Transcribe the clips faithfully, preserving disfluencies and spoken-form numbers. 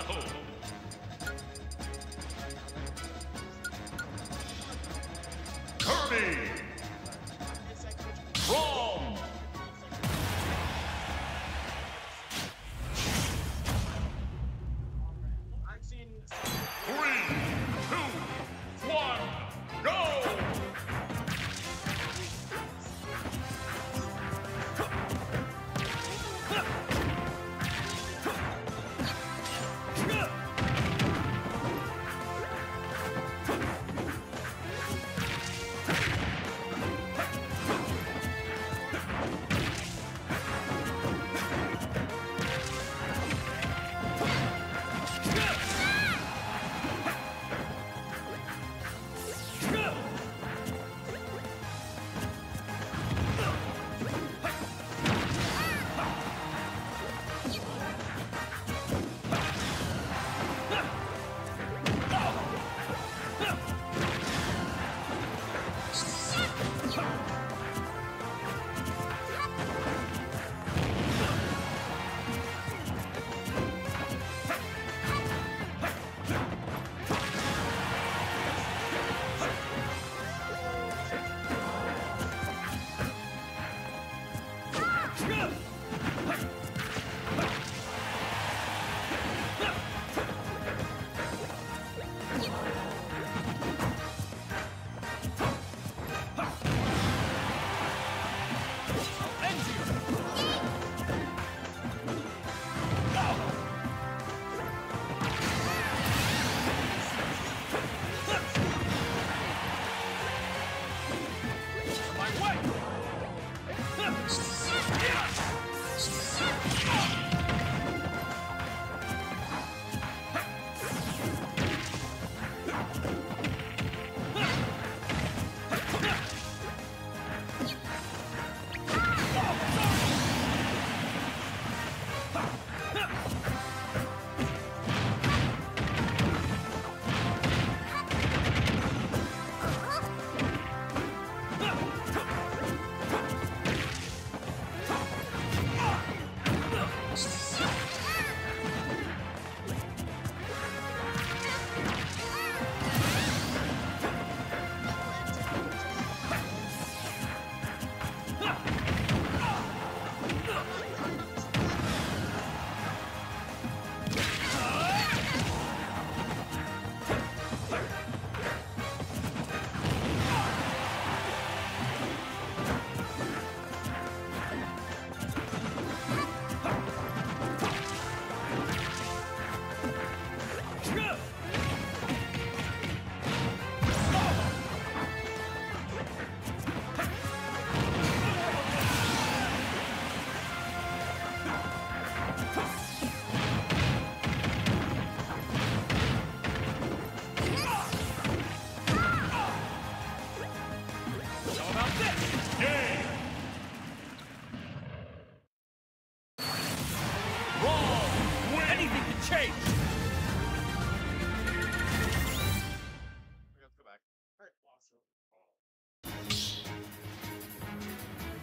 battle! Kirby! From! Three, two,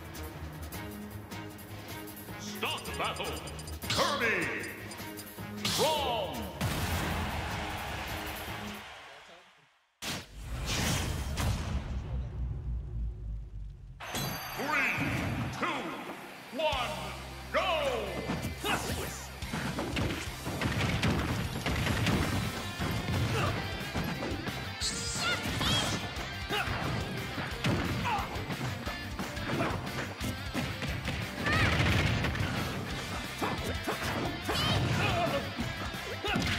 one, go! Start the battle. Kirby. Wrong. Three, two, one, go. Look!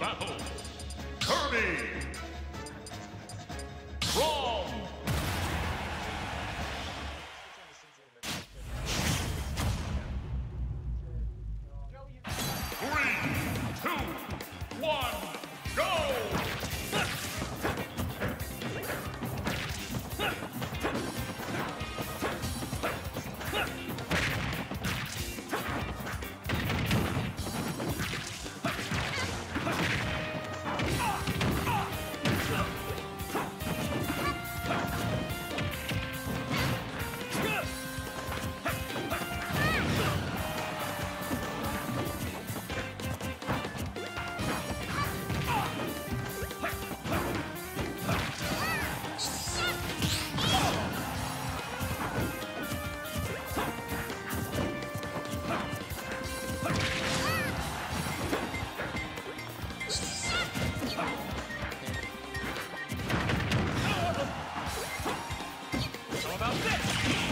battle, Kirby from three, two, one.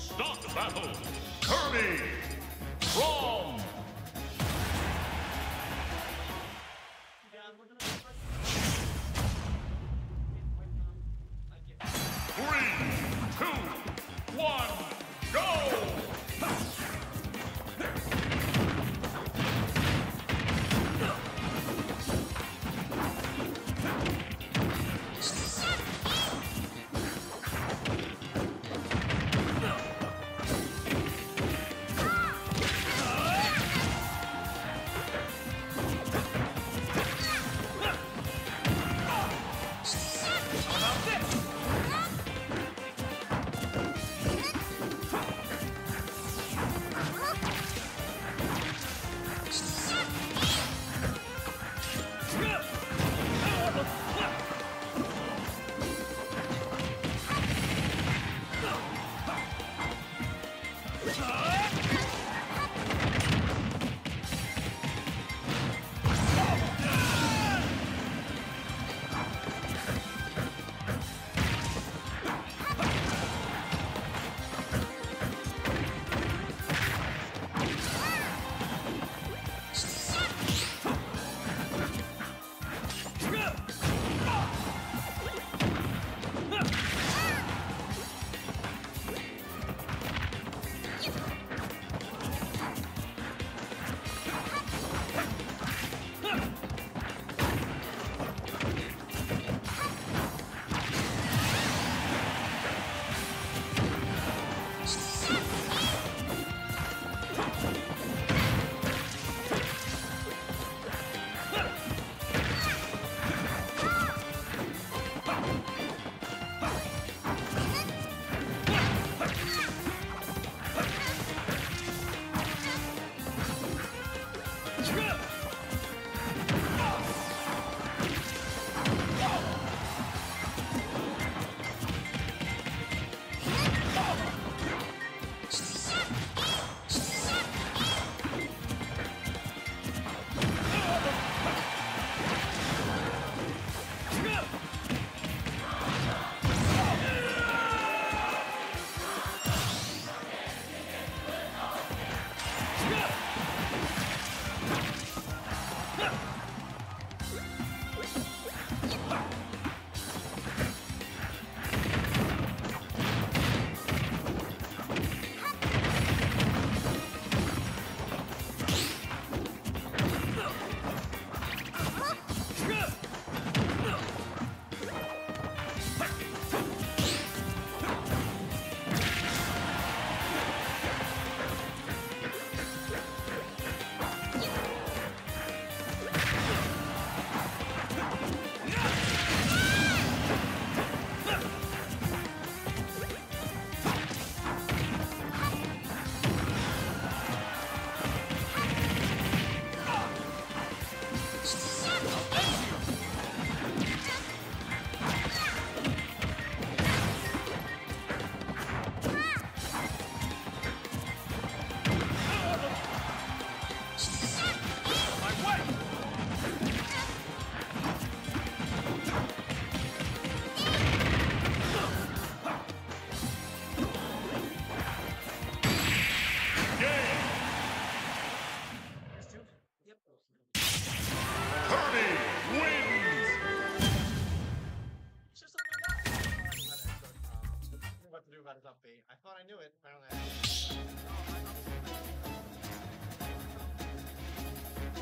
Start the battle, Kirby from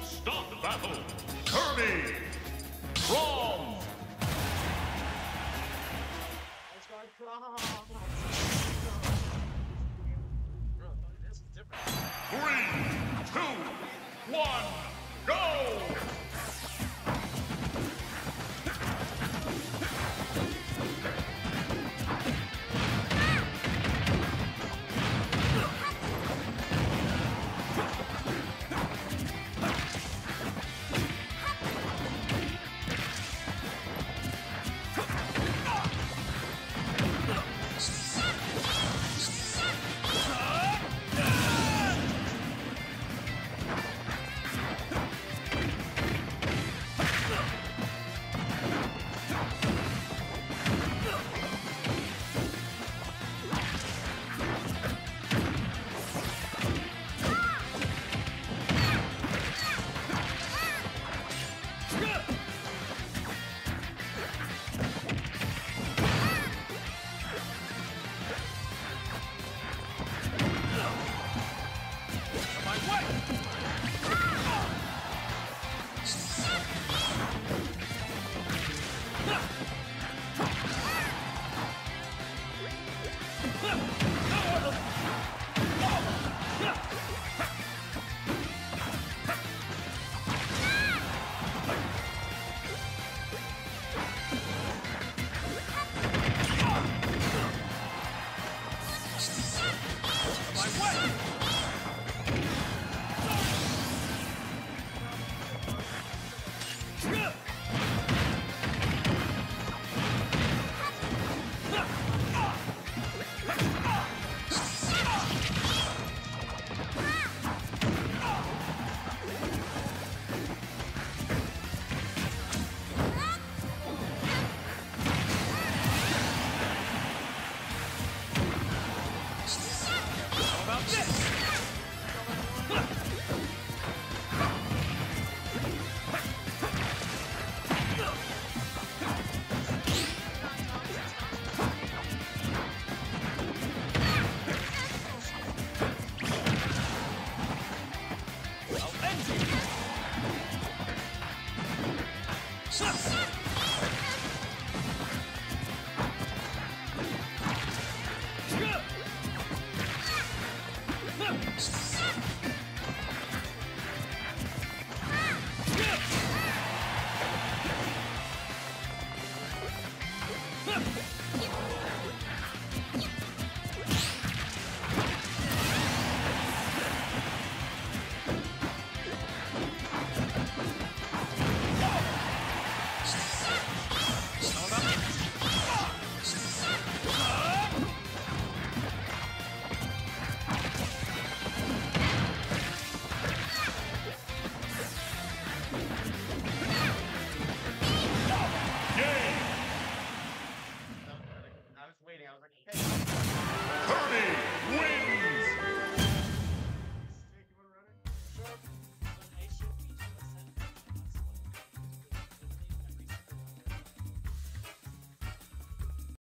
Start the battle! Kirby! Prom! Let's go prom! Bro, this is different. Three, two, one, go! I was waiting, I was like, hey.